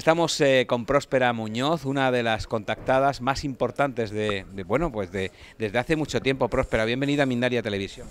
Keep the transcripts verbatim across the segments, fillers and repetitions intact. Estamos eh, con Próspera Muñoz, una de las contactadas más importantes de, de bueno, pues de, desde hace mucho tiempo. Próspera, bienvenida a Mindaria Televisión.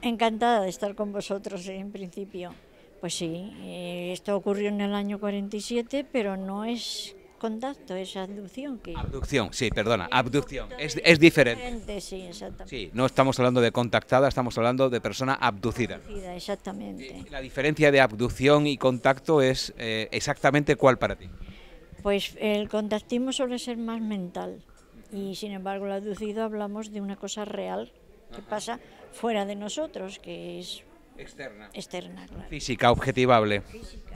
Encantada de estar con vosotros en principio. Pues sí, eh, esto ocurrió en el año cuarenta y siete, pero no es contacto, es abducción. Que... Abducción, sí, perdona, abducción, es, es diferente. diferente. Sí, exactamente. Sí, no estamos hablando de contactada, estamos hablando de persona abducida. Abducida, exactamente. La diferencia de abducción y contacto es eh, exactamente cuál para ti. Pues el contactismo suele ser más mental y sin embargo el abducido hablamos de una cosa real que Ajá. pasa fuera de nosotros, que es... Externa. Externa, claro. Física, objetivable. Física.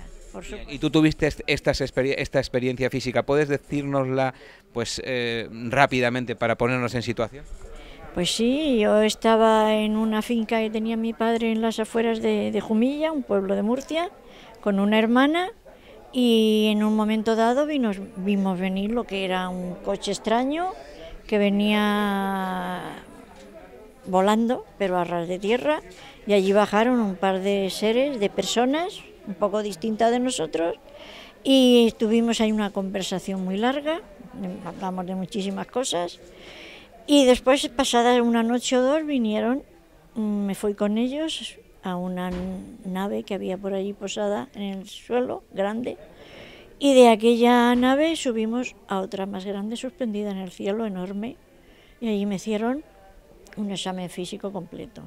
Y tú tuviste esta, esta experiencia física, ¿puedes decírnosla pues, eh, rápidamente para ponernos en situación? Pues sí, yo estaba en una finca que tenía mi padre en las afueras de, de Jumilla, un pueblo de Murcia, con una hermana, y en un momento dado vimos, vimos venir lo que era un coche extraño que venía volando, pero a ras de tierra, y allí bajaron un par de seres, de personas, un poco distinta de nosotros, y tuvimos ahí una conversación muy larga, hablamos de muchísimas cosas, y después, pasada una noche o dos, vinieron, me fui con ellos a una nave que había por allí posada en el suelo, grande, y de aquella nave subimos a otra más grande, suspendida en el cielo, enorme, y allí me hicieron un examen físico completo.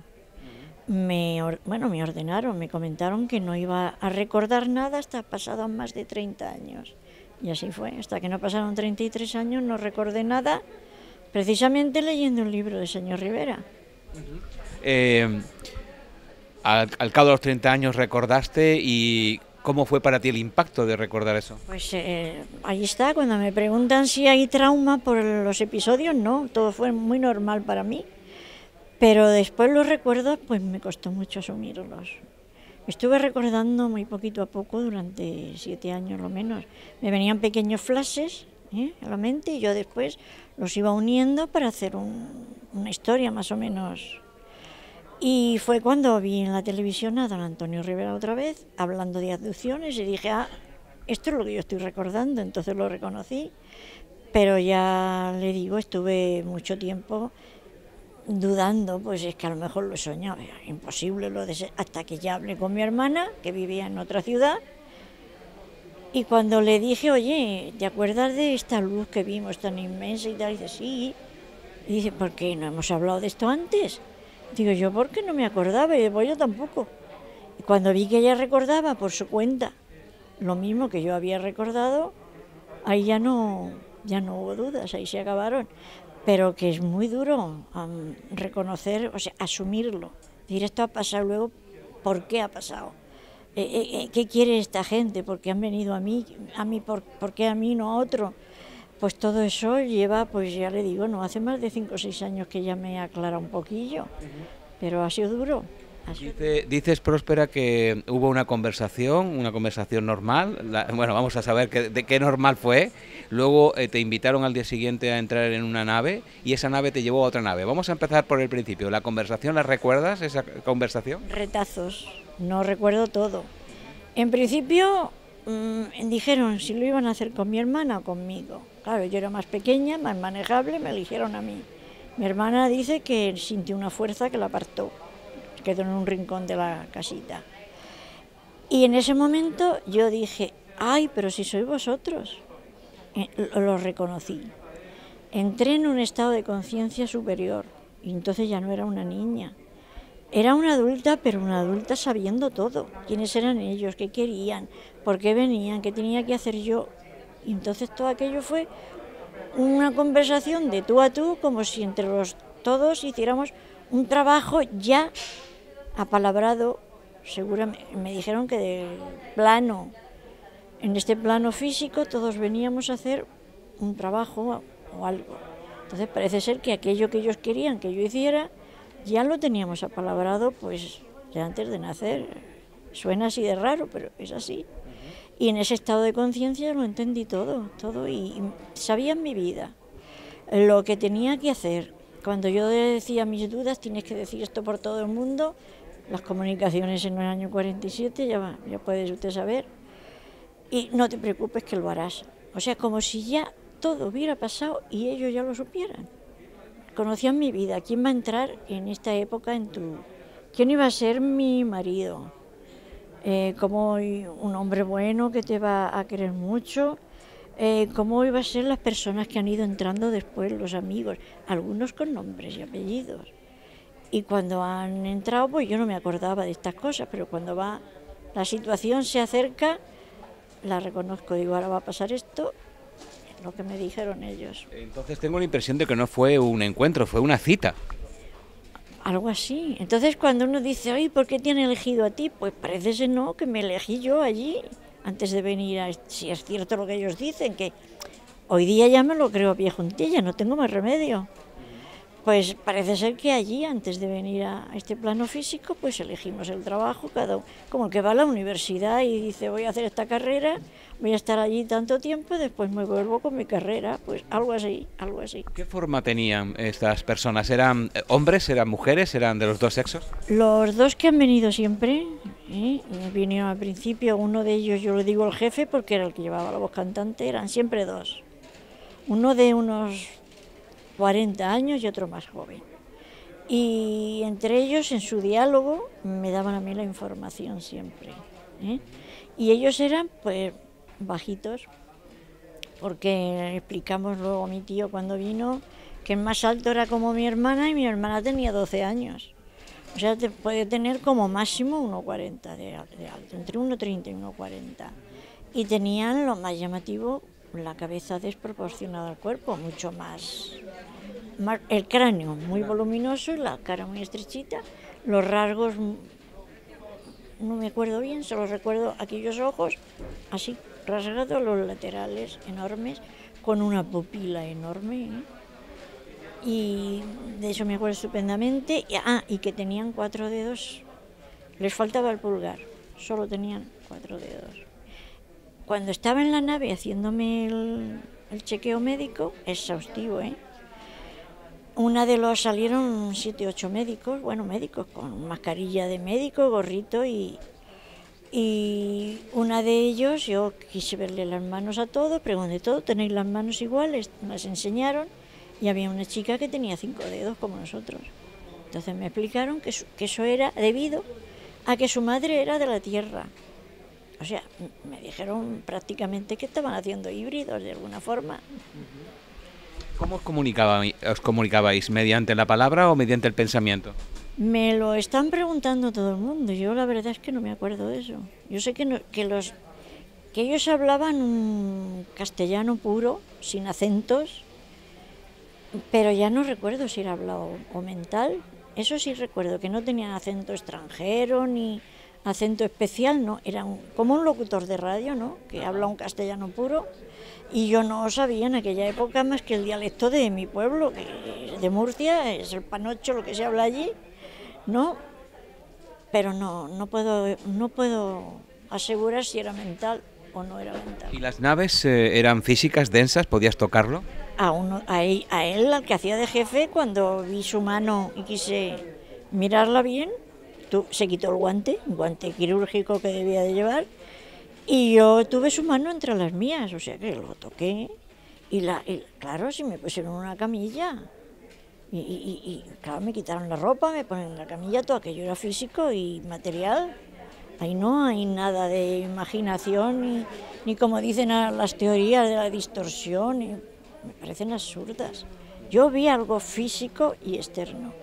Me, bueno, me ordenaron, me comentaron que no iba a recordar nada hasta pasados más de treinta años. Y así fue, hasta que no pasaron treinta y tres años no recordé nada, precisamente leyendo un libro de señor Rivera. Uh-huh. eh, al, al cabo de los treinta años recordaste, y ¿cómo fue para ti el impacto de recordar eso? Pues eh, ahí está, cuando me preguntan si hay trauma por los episodios, no, todo fue muy normal para mí. Pero después los recuerdos, pues me costó mucho asumirlos. Estuve recordando muy poquito a poco durante siete años lo menos. Me venían pequeños flashes ¿eh? a la mente y yo después los iba uniendo para hacer un, una historia más o menos. Y fue cuando vi en la televisión a don Antonio Rivera otra vez, hablando de abducciones, y dije, ah, esto es lo que yo estoy recordando, entonces lo reconocí. Pero ya le digo, estuve mucho tiempo dudando, pues es que a lo mejor lo he soñado, imposible lo de ser, hasta que ya hablé con mi hermana, que vivía en otra ciudad, y cuando le dije, oye, ¿te acuerdas de esta luz que vimos tan inmensa y tal? Y dice, sí. Y dice, ¿por qué no hemos hablado de esto antes? Digo, yo, ¿por qué no me acordaba? Y digo, pues yo tampoco. Y cuando vi que ella recordaba por su cuenta lo mismo que yo había recordado, ahí ya no, ya no hubo dudas, ahí se acabaron. Pero que es muy duro um, reconocer, o sea, asumirlo. Decir, esto ha pasado, luego, ¿por qué ha pasado? Eh, eh, ¿Qué quiere esta gente? ¿Por qué han venido a mí? a mí por, ¿Por qué a mí, no a otro? Pues todo eso lleva, pues ya le digo, no hace más de cinco o seis años que ya me aclara un poquillo. Uh-huh. Pero ha sido duro. Dice, dices, Próspera, que hubo una conversación, una conversación normal, la, bueno, vamos a saber que, de qué normal fue, luego eh, te invitaron al día siguiente a entrar en una nave y esa nave te llevó a otra nave. Vamos a empezar por el principio. ¿La conversación la recuerdas, esa conversación? Retazos, no recuerdo todo. En principio mmm, dijeron si lo iban a hacer con mi hermana o conmigo. Claro, yo era más pequeña, más manejable, me eligieron a mí. Mi hermana dice que sintió una fuerza que la apartó. Quedó en un rincón de la casita. Y en ese momento yo dije, ay, pero si sois vosotros. Lo reconocí. Entré en un estado de conciencia superior, y entonces ya no era una niña. Era una adulta, pero una adulta sabiendo todo. Quiénes eran ellos, qué querían, por qué venían, qué tenía que hacer yo. Y entonces todo aquello fue una conversación de tú a tú, como si entre los todos hiciéramos un trabajo ya apalabrado, seguramente, me dijeron que del plano, en este plano físico todos veníamos a hacer un trabajo o algo. Entonces parece ser que aquello que ellos querían que yo hiciera, ya lo teníamos apalabrado pues de antes de nacer. Suena así de raro, pero es así. Y en ese estado de conciencia lo entendí todo, todo, y, y sabía mi vida, lo que tenía que hacer. Cuando yo decía mis dudas, tienes que decir esto por todo el mundo, las comunicaciones en el año cuarenta y siete, ya, ya puedes usted saber, y no te preocupes que lo harás. O sea, como si ya todo hubiera pasado y ellos ya lo supieran. Conocían mi vida, quién va a entrar en esta época en tu... quién iba a ser mi marido, eh, cómo un hombre bueno que te va a querer mucho, eh, cómo iban a ser las personas que han ido entrando después, los amigos, algunos con nombres y apellidos. Y cuando han entrado, pues yo no me acordaba de estas cosas, pero cuando va la situación se acerca, la reconozco, digo, ahora va a pasar esto, lo que me dijeron ellos. Entonces tengo la impresión de que no fue un encuentro, fue una cita. Algo así. Entonces cuando uno dice, oye, ¿por qué te han elegido a ti? Pues parece ser no, que me elegí yo allí, antes de venir a... Si es cierto lo que ellos dicen, que hoy día ya me lo creo a pie juntilla, no tengo más remedio. Pues parece ser que allí, antes de venir a este plano físico, pues elegimos el trabajo, cada uno, como el que va a la universidad y dice, voy a hacer esta carrera, voy a estar allí tanto tiempo, después me vuelvo con mi carrera, pues algo así, algo así. ¿Qué forma tenían estas personas? ¿Eran hombres, eran mujeres, eran de los dos sexos? Los dos que han venido siempre, ¿eh? Vinieron al principio, uno de ellos, yo le digo el jefe, porque era el que llevaba la voz cantante, eran siempre dos, uno de unos... cuarenta años y otro más joven. Y entre ellos, en su diálogo, me daban a mí la información siempre, ¿eh? Y ellos eran, pues, bajitos, porque explicamos luego a mi tío cuando vino que el más alto era como mi hermana y mi hermana tenía doce años. O sea, te puede tener como máximo uno cuarenta de alto, entre uno treinta y uno cuarenta. Y tenían lo más llamativo, la cabeza desproporcionada al cuerpo, mucho más, más, el cráneo muy voluminoso y la cara muy estrechita, los rasgos, no me acuerdo bien, solo recuerdo aquellos ojos así rasgados, los laterales enormes, con una pupila enorme, ¿eh? Y de eso me acuerdo estupendamente, y, ah, y que tenían cuatro dedos, les faltaba el pulgar, solo tenían cuatro dedos. Cuando estaba en la nave haciéndome el, el chequeo médico, exhaustivo, ¿eh? Una de los salieron siete, ocho médicos, bueno, médicos con mascarilla de médico, gorrito, y, y una de ellos, yo quise verle las manos a todos, pregunté, ¿todo tenéis las manos iguales? Las enseñaron, y había una chica que tenía cinco dedos como nosotros. Entonces me explicaron que, su, que eso era debido a que su madre era de la Tierra. O sea, me dijeron prácticamente que estaban haciendo híbridos de alguna forma. ¿Cómo os comunicabais? ¿Os comunicabais mediante la palabra o mediante el pensamiento? Me lo están preguntando todo el mundo. Yo la verdad es que no me acuerdo de eso. Yo sé que, no, que, los, que ellos hablaban un castellano puro, sin acentos, pero ya no recuerdo si era hablado o mental. Eso sí recuerdo, que no tenían acento extranjero ni... acento especial, ¿no? Era un, como un locutor de radio, ¿no? Que habla un castellano puro, y yo no sabía en aquella época más que el dialecto de mi pueblo, que de Murcia, es el panocho lo que se habla allí, ¿no? Pero no, no puedo, no puedo asegurar si era mental o no era mental. ¿Y las naves eh, eran físicas, densas? ¿Podías tocarlo? A, uno, a, él, a él, al que hacía de jefe, cuando vi su mano y quise mirarla bien, se quitó el guante, un guante quirúrgico que debía de llevar, y yo tuve su mano entre las mías, o sea que lo toqué, y, la, y claro, si me pusieron una camilla, y, y, y claro, me quitaron la ropa, me ponen la camilla, todo aquello era físico y material, ahí no hay nada de imaginación, ni, ni como dicen las teorías de la distorsión, y me parecen absurdas. Yo vi algo físico y externo.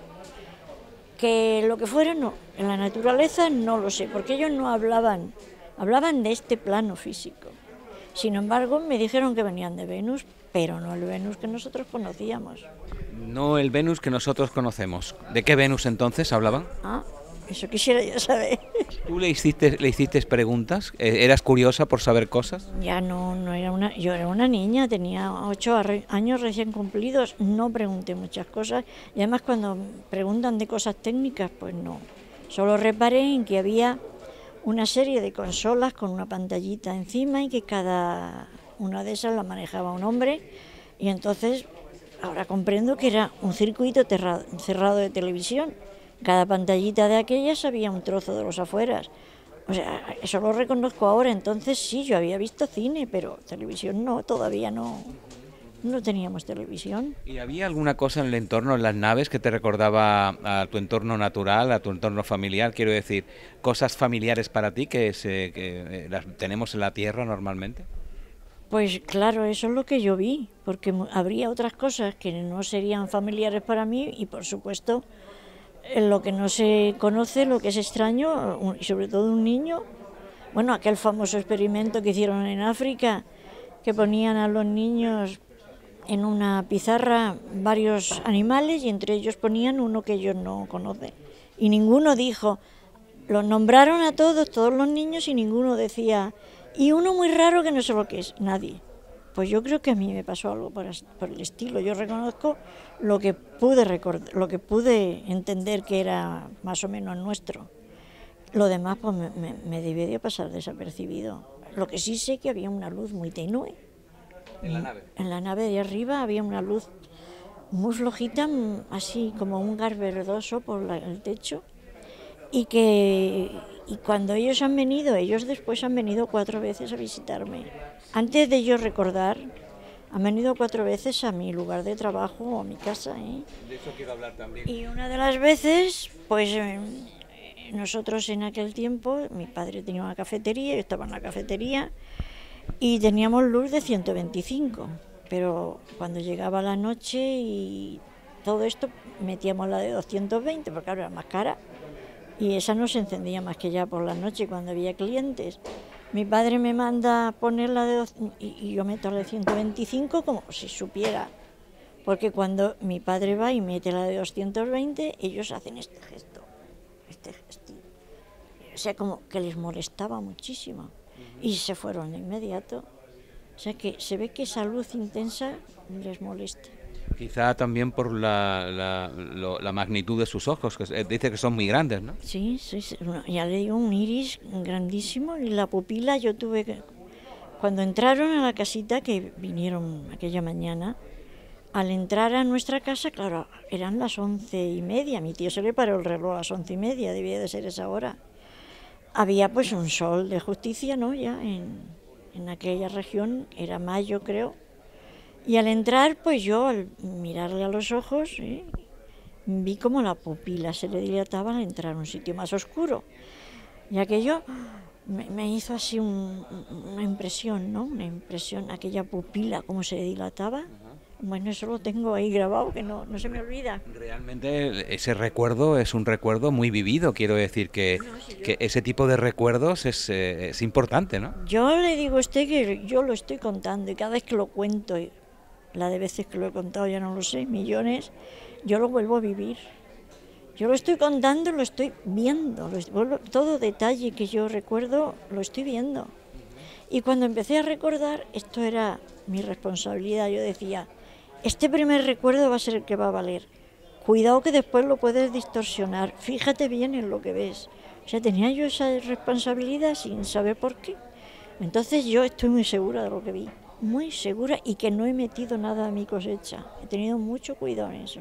Que lo que fuera, no, en la naturaleza no lo sé, porque ellos no hablaban, hablaban de este plano físico. Sin embargo, me dijeron que venían de Venus, pero no el Venus que nosotros conocíamos. No el Venus que nosotros conocemos. ¿De qué Venus entonces hablaban? Ah, eso quisiera yo saber. ¿Tú le hiciste, le hiciste preguntas? ¿Eras curiosa por saber cosas? Ya no, no era una, yo era una niña, tenía ocho años recién cumplidos, no pregunté muchas cosas, y además cuando preguntan de cosas técnicas, pues no. Solo reparé en que había una serie de consolas con una pantallita encima y que cada una de esas la manejaba un hombre, y entonces ahora comprendo que era un circuito cerrado de televisión. Cada pantallita de aquellas había un trozo de los afueras, O sea, eso lo reconozco ahora. Entonces sí, yo había visto cine, pero televisión no, todavía no, no teníamos televisión. ¿Y había alguna cosa en el entorno, en las naves, que te recordaba a tu entorno natural, a tu entorno familiar? Quiero decir, cosas familiares para ti que, se, que las tenemos en la Tierra normalmente. Pues claro, eso es lo que yo vi, porque habría otras cosas que no serían familiares para mí y por supuesto... Lo que no se conoce, lo que es extraño, y sobre todo un niño, bueno, aquel famoso experimento que hicieron en África, que ponían a los niños en una pizarra varios animales y entre ellos ponían uno que ellos no conocen. Y ninguno dijo, los nombraron a todos, todos los niños, y ninguno decía, y uno muy raro que no sé lo que es, nadie. Pues yo creo que a mí me pasó algo por, por el estilo. Yo reconozco lo que pude recordar, lo que pude entender que era más o menos nuestro. Lo demás pues me, me, me debió pasar desapercibido. Lo que sí sé que había una luz muy tenue. ¿En la nave? En la nave de arriba había una luz muy flojita, así como un gas verdoso por la, el techo. Y que y cuando ellos han venido, ellos después han venido cuatro veces a visitarme. Antes de yo recordar, han venido cuatro veces a mi lugar de trabajo o a mi casa, ¿eh? De eso quiero hablar también. Y una de las veces, pues eh, nosotros en aquel tiempo, mi padre tenía una cafetería, yo estaba en la cafetería y teníamos luz de ciento veinticinco, pero cuando llegaba la noche y todo esto metíamos la de doscientos veinte, porque claro, era más cara. Y esa no se encendía más que ya por la noche cuando había clientes. Mi padre me manda a ponerla de doce, y yo meto la de ciento veinticinco como si supiera. Porque cuando mi padre va y mete la de doscientos veinte, ellos hacen este gesto, este gesto. O sea, como que les molestaba muchísimo. Y se fueron de inmediato. O sea, que se ve que esa luz intensa les molesta. Quizá también por la, la, lo, la magnitud de sus ojos, que dice que son muy grandes, ¿no? Sí, sí, sí, ya le digo, un iris grandísimo y la pupila yo tuve que... Cuando entraron a la casita, que vinieron aquella mañana, al entrar a nuestra casa, claro, eran las once y media, mi tío se le paró el reloj a las once y media, debía de ser esa hora. Había pues un sol de justicia, ¿no? Ya en, en aquella región, era mayo creo. Y al entrar, pues yo, al mirarle a los ojos, ¿eh? vi como la pupila se le dilataba al entrar a un sitio más oscuro. Y aquello me, me hizo así un, una impresión, ¿no? Una impresión, aquella pupila, cómo se le dilataba. Bueno, eso lo tengo ahí grabado, que no, no se me olvida. Realmente ese recuerdo es un recuerdo muy vivido, quiero decir que, no, si yo... que ese tipo de recuerdos es, eh, es importante, ¿no? Yo le digo a usted que yo lo estoy contando y cada vez que lo cuento... La de veces que lo he contado, ya no lo sé, millones, yo lo vuelvo a vivir. Yo lo estoy contando, lo estoy viendo, lo estoy, vuelvo, todo detalle que yo recuerdo, lo estoy viendo. Y cuando empecé a recordar, esto era mi responsabilidad, yo decía, este primer recuerdo va a ser el que va a valer. Cuidado que después lo puedes distorsionar, fíjate bien en lo que ves. O sea, tenía yo esa responsabilidad sin saber por qué. Entonces yo estoy muy segura de lo que vi. Muy segura y que no he metido nada a mi cosecha. He tenido mucho cuidado en eso,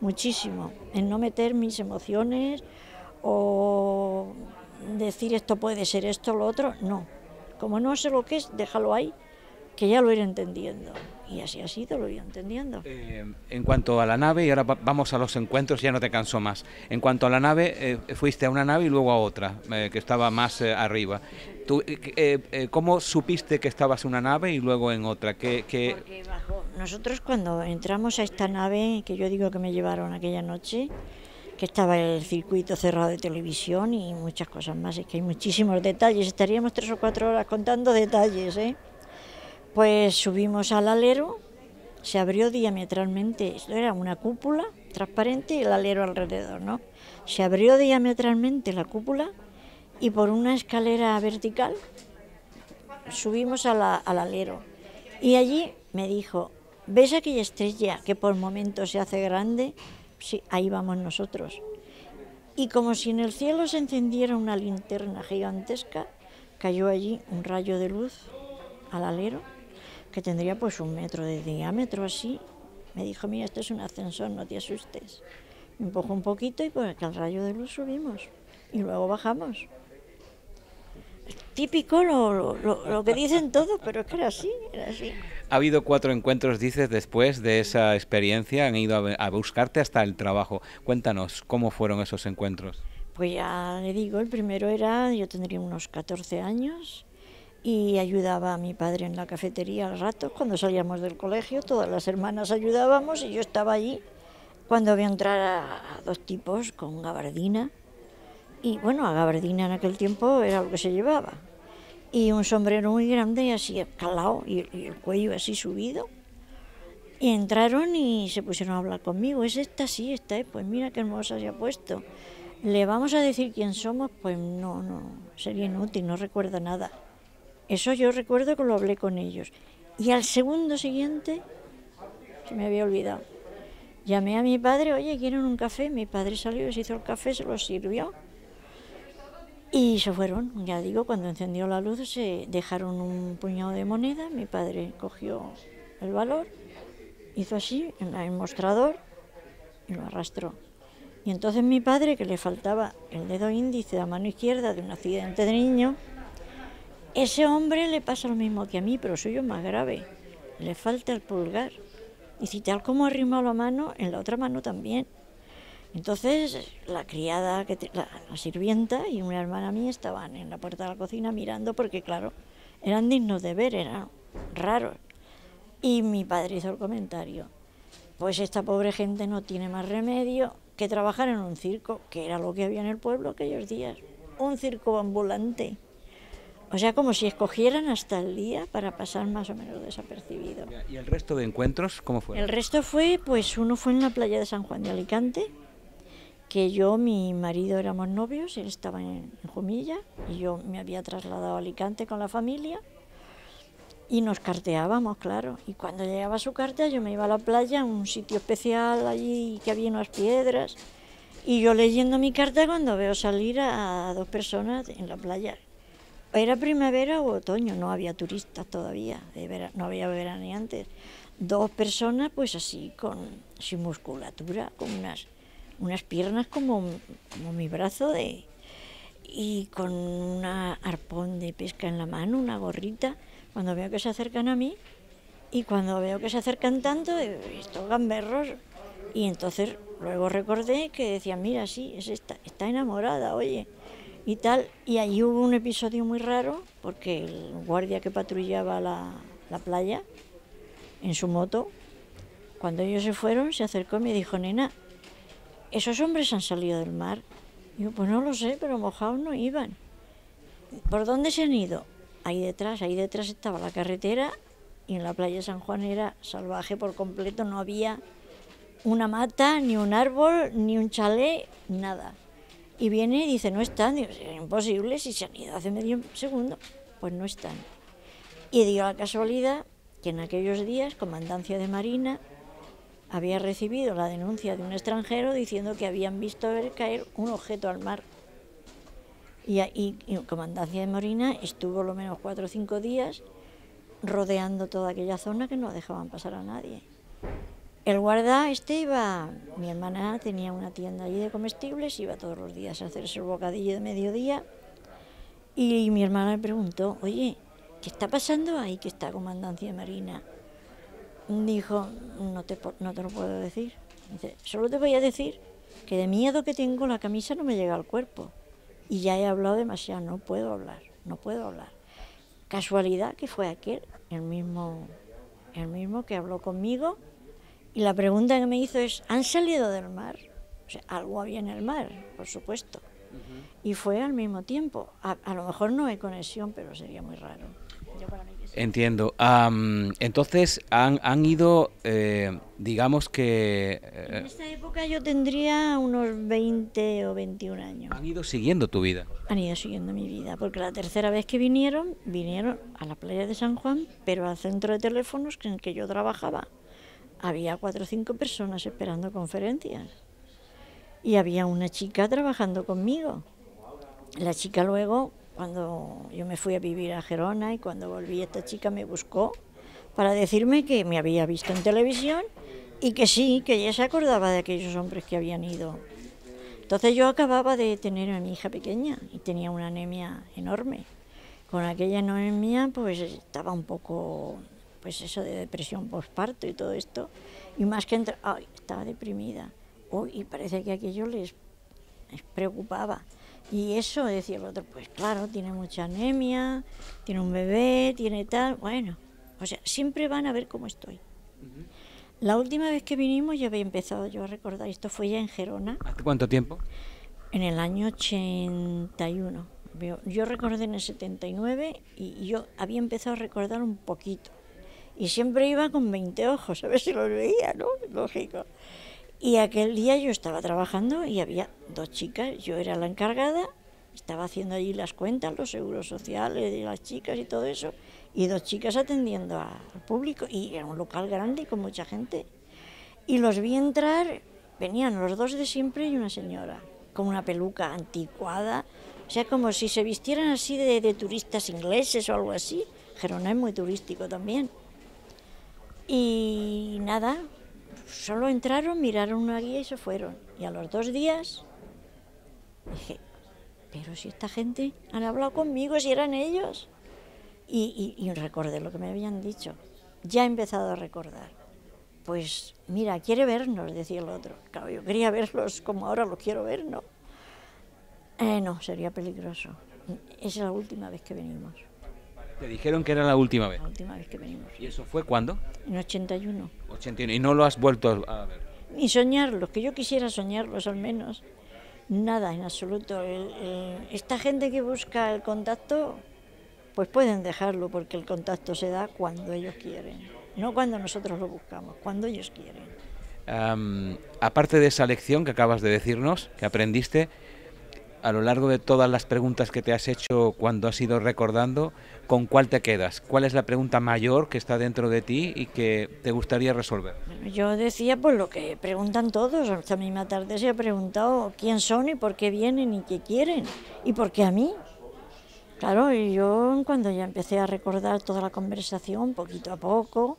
muchísimo, en no meter mis emociones o decir esto puede ser esto, lo otro, no. Como no sé lo que es, déjalo ahí, que ya lo iré entendiendo. Y así ha sido, lo iré entendiendo. Eh, en cuanto a la nave, y ahora vamos a los encuentros, ya no te canso más. En cuanto a la nave, eh, fuiste a una nave y luego a otra, eh, que estaba más eh, arriba. Tú, eh, eh, ¿Cómo supiste que estabas en una nave y luego en otra? ¿Qué, qué... Porque bajó. Nosotros cuando entramos a esta nave, que yo digo que me llevaron aquella noche, que estaba el circuito cerrado de televisión y muchas cosas más, es que hay muchísimos detalles, estaríamos tres o cuatro horas contando detalles, ¿eh? Pues subimos al alero, se abrió diametralmente, esto era una cúpula transparente y el alero alrededor, ¿no? Se abrió diametralmente la cúpula y por una escalera vertical subimos a la, al alero. Y allí me dijo, ¿ves aquella estrella que por momentos se hace grande? Sí, ahí vamos nosotros. Y como si en el cielo se encendiera una linterna gigantesca, cayó allí un rayo de luz al alero, que tendría pues un metro de diámetro así. Me dijo, mira, esto es un ascensor, no te asustes. Me empujó un poquito y pues al rayo de luz subimos y luego bajamos. típico, lo, lo, lo que dicen todos, pero es que era así, era así. Ha habido cuatro encuentros, dices, después de esa experiencia, han ido a, a buscarte hasta el trabajo. Cuéntanos, ¿cómo fueron esos encuentros? Pues ya le digo, el primero era, yo tendría unos catorce años, y ayudaba a mi padre en la cafetería al rato, cuando salíamos del colegio, todas las hermanas ayudábamos y yo estaba allí, cuando vi entrar a, a dos tipos con gabardina, y bueno, a gabardina en aquel tiempo era lo que se llevaba, y un sombrero muy grande así calado y, y el cuello así subido, y entraron y se pusieron a hablar conmigo. Es esta, sí, esta es, pues mira qué hermosa se ha puesto, le vamos a decir quién somos, pues no, no, sería inútil, no recuerda nada. Eso yo recuerdo que lo hablé con ellos, y al segundo siguiente se me había olvidado. Llamé a mi padre, oye, ¿quieren un café? Mi padre salió, se hizo el café, se lo sirvió, y se fueron. Ya digo, cuando encendió la luz se dejaron un puñado de monedas, mi padre cogió el valor, hizo así, en el mostrador, y lo arrastró. Y entonces mi padre, que le faltaba el dedo índice de la mano izquierda de un accidente de niño, ese hombre le pasa lo mismo que a mí, pero suyo es más grave, le falta el pulgar. Y si tal como arrimó la mano, en la otra mano también. Entonces la criada, que te, la, la sirvienta y una hermana mía estaban en la puerta de la cocina mirando, porque claro, eran dignos de ver, eran raros. Y mi padre hizo el comentario, pues esta pobre gente no tiene más remedio que trabajar en un circo, que era lo que había en el pueblo aquellos días, un circo ambulante. O sea, como si escogieran hasta el día para pasar más o menos desapercibido. ¿Y el resto de encuentros cómo fue? El resto fue, pues uno fue en la playa de San Juan de Alicante, que yo, mi marido éramos novios, él estaba en Jumilla, y yo me había trasladado a Alicante con la familia, y nos carteábamos, claro. Y cuando llegaba su carta, yo me iba a la playa, a un sitio especial allí que había unas piedras, y yo leyendo mi carta cuando veo salir a dos personas en la playa. Era primavera o otoño, no había turistas todavía, de vera, no había veraneantes. Dos personas pues así, con, sin musculatura, con unas, unas piernas como, como mi brazo, de, y con un arpón de pesca en la mano, una gorrita. Cuando veo que se acercan a mí, y cuando veo que se acercan tanto, estos gamberros, y entonces luego recordé que decían, mira, sí, es esta, está enamorada, oye. Y tal, y allí hubo un episodio muy raro, porque el guardia que patrullaba la, la playa, en su moto, cuando ellos se fueron, se acercó y me dijo, nena, ¿esos hombres han salido del mar? Y yo, pues no lo sé, pero mojados no iban. ¿Por dónde se han ido? Ahí detrás, ahí detrás estaba la carretera, y en la playa de San Juan era salvaje por completo, no había una mata, ni un árbol, ni un chalet, nada. Y viene y dice, no están, digo, es imposible, si se han ido hace medio segundo, pues no están. Y dio la casualidad que en aquellos días, Comandancia de Marina había recibido la denuncia de un extranjero diciendo que habían visto caer un objeto al mar. Y, y, y Comandancia de Marina estuvo lo menos cuatro o cinco días rodeando toda aquella zona, que no dejaban pasar a nadie. El guarda este iba, mi hermana tenía una tienda allí de comestibles, iba todos los días a hacerse el bocadillo de mediodía, y mi hermana me preguntó, oye, ¿qué está pasando ahí que está Comandancia de Marina? Dijo, no te, no te lo puedo decir. Dice, solo te voy a decir que de miedo que tengo la camisa no me llega al cuerpo, y ya he hablado demasiado, no puedo hablar, no puedo hablar. Casualidad que fue aquel, el mismo, el mismo que habló conmigo. Y la pregunta que me hizo es, ¿han salido del mar? O sea, algo había en el mar, por supuesto. Uh-huh. Y fue al mismo tiempo. A, a lo mejor no hay conexión, pero sería muy raro. Yo para mí que sí. Entiendo. Um, entonces, han, han ido, eh, digamos que... Eh, en esta época yo tendría unos veinte o veintiún años. ¿Han ido siguiendo tu vida? Han ido siguiendo mi vida, porque la tercera vez que vinieron, vinieron a la playa de San Juan, pero al centro de teléfonos en el que yo trabajaba. Había cuatro o cinco personas esperando conferencias, y había una chica trabajando conmigo. La chica luego, cuando yo me fui a vivir a Gerona y cuando volví, esta chica me buscó para decirme que me había visto en televisión y que sí, que ella se acordaba de aquellos hombres que habían ido. Entonces yo acababa de tener a mi hija pequeña y tenía una anemia enorme. Con aquella anemia pues estaba un poco, pues eso de depresión posparto y todo esto, y más que entra, ay, estaba deprimida, oh, y parece que aquello les, les preocupaba. Y eso, decía el otro, pues claro, tiene mucha anemia, tiene un bebé, tiene tal, bueno, o sea, siempre van a ver cómo estoy. Uh-huh. La última vez que vinimos ya había empezado yo a recordar, esto fue ya en Gerona. ¿Hace cuánto tiempo? En el año ochenta y uno. Yo recordé en el setenta y nueve y yo había empezado a recordar un poquito. Y siempre iba con veinte ojos, a ver si los veía, ¿no? Lógico. Y aquel día yo estaba trabajando y había dos chicas, yo era la encargada, estaba haciendo allí las cuentas, los seguros sociales de las chicas y todo eso, y dos chicas atendiendo a, al público, y era un local grande y con mucha gente. Y los vi entrar, venían los dos de siempre y una señora, con una peluca anticuada, o sea, como si se vistieran así de, de turistas ingleses o algo así. Gerona es muy turístico también. Y nada, solo entraron, miraron una guía y se fueron. Y a los dos días dije, pero si esta gente han hablado conmigo, si eran ellos. Y, y, y recordé lo que me habían dicho. Ya he empezado a recordar. Pues mira, quiere vernos, decía el otro. Claro, yo quería verlos como ahora los quiero ver, ¿no? Eh, no, sería peligroso. Es la última vez que venimos. Te dijeron que era la última vez. La última vez que venimos. ¿Y eso fue cuándo? En ochenta y uno. ochenta y uno. ¿Y no lo has vuelto a ver? Ni soñarlos, que yo quisiera soñarlos al menos. Nada, en absoluto. El, el, esta gente que busca el contacto, pues pueden dejarlo, porque el contacto se da cuando ellos quieren. No cuando nosotros lo buscamos, cuando ellos quieren. Um, aparte de esa lección que acabas de decirnos, que aprendiste, a lo largo de todas las preguntas que te has hecho cuando has ido recordando, ¿con cuál te quedas? ¿Cuál es la pregunta mayor que está dentro de ti y que te gustaría resolver? Bueno, yo decía pues lo que preguntan todos. Esta misma tarde se ha preguntado quién son y por qué vienen y qué quieren y por qué a mí. Claro, y yo cuando ya empecé a recordar toda la conversación, poquito a poco,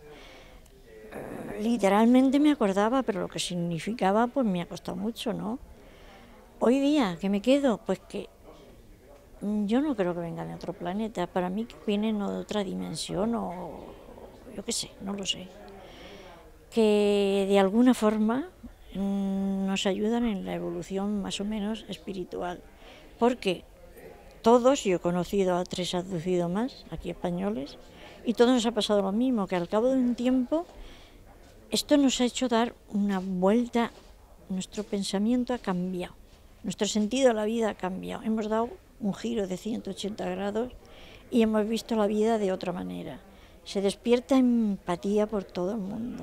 literalmente me acordaba, pero lo que significaba pues me ha costado mucho, ¿no? Hoy día, ¿qué me quedo? Pues que yo no creo que vengan de otro planeta. Para mí que vienen o de otra dimensión o yo qué sé, no lo sé. Que de alguna forma mmm, nos ayudan en la evolución más o menos espiritual. Porque todos, yo he conocido a tres abducidos más, aquí españoles, y todos nos ha pasado lo mismo, que al cabo de un tiempo esto nos ha hecho dar una vuelta, nuestro pensamiento ha cambiado. Nuestro sentido de la vida ha cambiado, hemos dado un giro de ciento ochenta grados y hemos visto la vida de otra manera. Se despierta empatía por todo el mundo,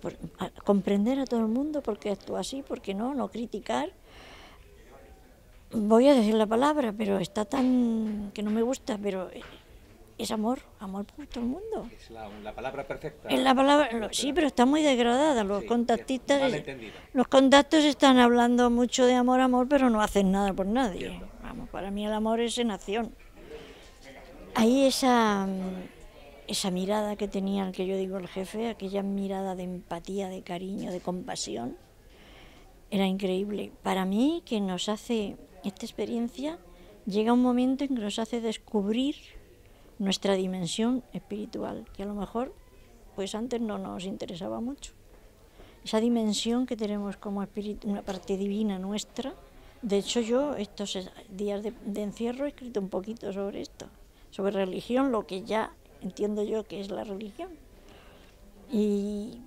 por a comprender a todo el mundo, por qué actúa así, por qué no, no criticar. Voy a decir la palabra, pero está tan que no me gusta, pero es amor, amor por todo el mundo. Es la, la palabra perfecta. Es la palabra, lo, sí, pero está muy degradada. Los sí, contactistas, los contactos están hablando mucho de amor, amor, pero no hacen nada por nadie. Cierto. Vamos, para mí el amor es en acción. Ahí esa, esa mirada que tenía el que yo digo el jefe, aquella mirada de empatía, de cariño, de compasión, era increíble. Para mí, que nos hace esta experiencia, llega un momento en que nos hace descubrir nuestra dimensión espiritual, que a lo mejor pues antes no nos interesaba mucho. Esa dimensión que tenemos como espíritu, una parte divina nuestra. De hecho, yo estos días de, de encierro he escrito un poquito sobre esto, sobre religión, lo que ya entiendo yo que es la religión. Y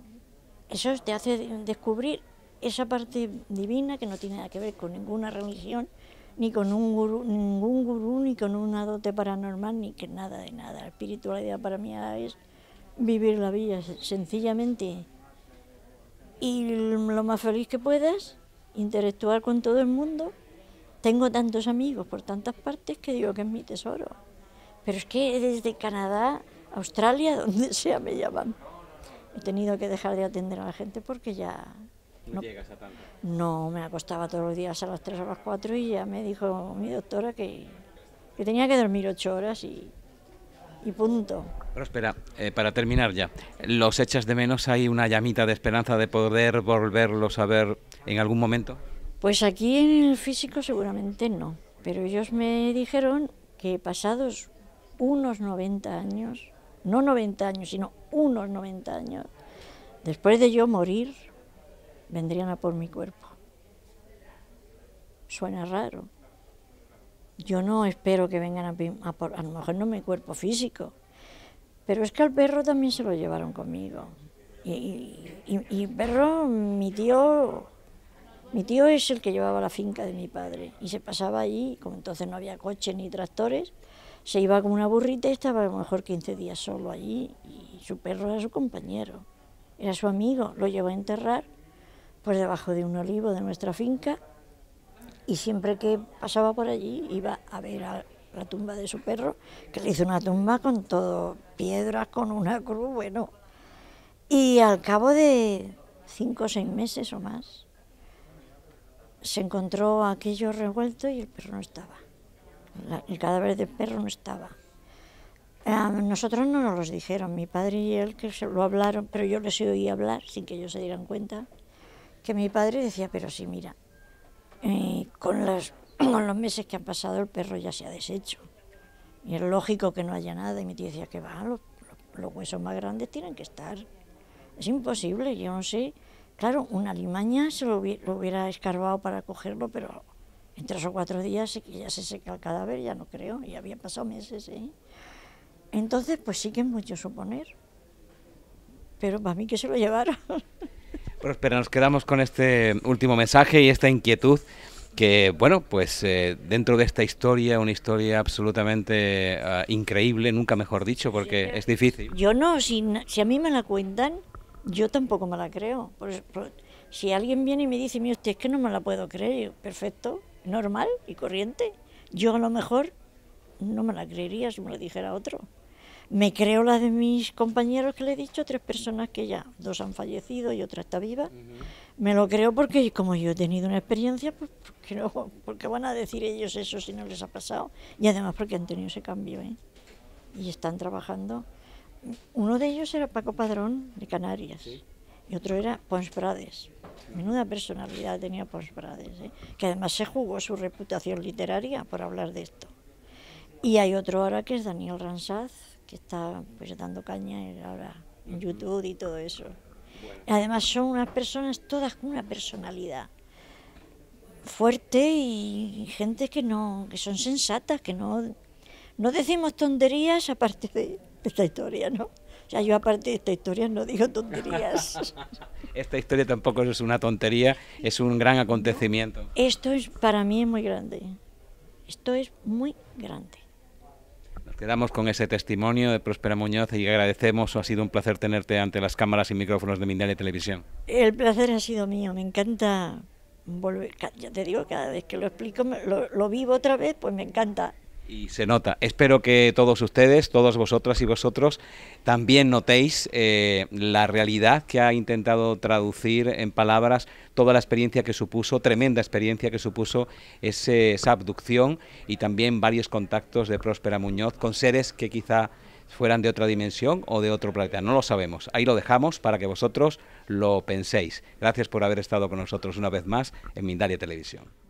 eso te hace descubrir esa parte divina que no tiene nada que ver con ninguna religión, ni con un gurú, ningún gurú, ni con una dote paranormal, ni que nada de nada. La espiritualidad para mí es vivir la vida sencillamente y lo más feliz que puedas, interactuar con todo el mundo. Tengo tantos amigos por tantas partes que digo que es mi tesoro. Pero es que desde Canadá, Australia, donde sea me llaman. He tenido que dejar de atender a la gente porque ya... No, no, me acostaba todos los días a las tres o a las cuatro y ya me dijo mi doctora que, que tenía que dormir ocho horas y, y punto. Próspera, eh, para terminar ya, ¿los echas de menos? ¿Hay una llamita de esperanza de poder volverlos a ver en algún momento? Pues aquí en el físico seguramente no, pero ellos me dijeron que pasados unos noventa años, no noventa años, sino unos noventa años, después de yo morir, vendrían a por mi cuerpo. Suena raro. Yo no espero que vengan a, a por, a lo mejor no mi cuerpo físico, pero es que al perro también se lo llevaron conmigo. Y, y, y perro, mi tío, mi tío es el que llevaba la finca de mi padre y se pasaba allí, como entonces no había coches ni tractores, se iba con una burrita y estaba a lo mejor quince días solo allí y su perro era su compañero, era su amigo, lo llevó a enterrar por debajo de un olivo de nuestra finca y siempre que pasaba por allí iba a ver a la tumba de su perro, que le hizo una tumba con todo, piedras, con una cruz, bueno. Y al cabo de cinco o seis meses o más, se encontró aquello revuelto y el perro no estaba. La, el cadáver del perro no estaba. A nosotros no nos los dijeron, mi padre y él que se lo hablaron, pero yo les oí hablar sin que ellos se dieran cuenta, que mi padre decía, pero sí, mira, eh, con, las, con los meses que han pasado el perro ya se ha deshecho. Y es lógico que no haya nada. Y mi tío decía, que va, los, los, los huesos más grandes tienen que estar. Es imposible, yo no sé. Claro, una limaña se lo hubiera escarbado para cogerlo, pero en tres o cuatro días ya se seca el cadáver, ya no creo, ya había pasado meses, ¿eh? Entonces, pues sí que es mucho suponer, pero para mí que se lo llevaron. Próspera, nos quedamos con este último mensaje y esta inquietud que, bueno, pues eh, dentro de esta historia, una historia absolutamente uh, increíble, nunca mejor dicho, porque sí, es difícil. Yo no, si, si a mí me la cuentan, yo tampoco me la creo. Por, por, si alguien viene y me dice, mire usted, es que no me la puedo creer, perfecto, normal y corriente. Yo a lo mejor no me la creería si me lo dijera otro. Me creo la de mis compañeros que le he dicho, tres personas que ya, dos han fallecido y otra está viva. Uh-huh. Me lo creo porque como yo he tenido una experiencia, pues ¿por qué no? ¿Por qué van a decir ellos eso si no les ha pasado? Y además porque han tenido ese cambio, ¿eh? Y están trabajando. Uno de ellos era Paco Padrón, de Canarias, sí. Y otro era Pons Prades. Menuda personalidad tenía Pons Prades, ¿eh? Que además se jugó su reputación literaria por hablar de esto. Y hay otro ahora que es Daniel Ransaz, que está pues dando caña ahora en YouTube y todo eso. Bueno. Además son unas personas todas con una personalidad fuerte y gente que no, que son sensatas, que no, no decimos tonterías aparte de esta historia, ¿no? O sea, yo aparte de esta historia no digo tonterías. Esta historia tampoco es una tontería, es un gran acontecimiento. Esto es, para mí es muy grande. Esto es muy grande. Nos quedamos con ese testimonio de Próspera Muñoz y agradecemos, ha sido un placer tenerte ante las cámaras y micrófonos de Mindalia Televisión. El placer ha sido mío, me encanta volver, ya te digo, cada vez que lo explico, lo, lo vivo otra vez, pues me encanta. Y se nota. Espero que todos ustedes, todas vosotras y vosotros, también notéis eh, la realidad que ha intentado traducir en palabras toda la experiencia que supuso, tremenda experiencia que supuso ese, esa abducción y también varios contactos de Próspera Muñoz con seres que quizá fueran de otra dimensión o de otro planeta. No lo sabemos. Ahí lo dejamos para que vosotros lo penséis. Gracias por haber estado con nosotros una vez más en Mindalia Televisión.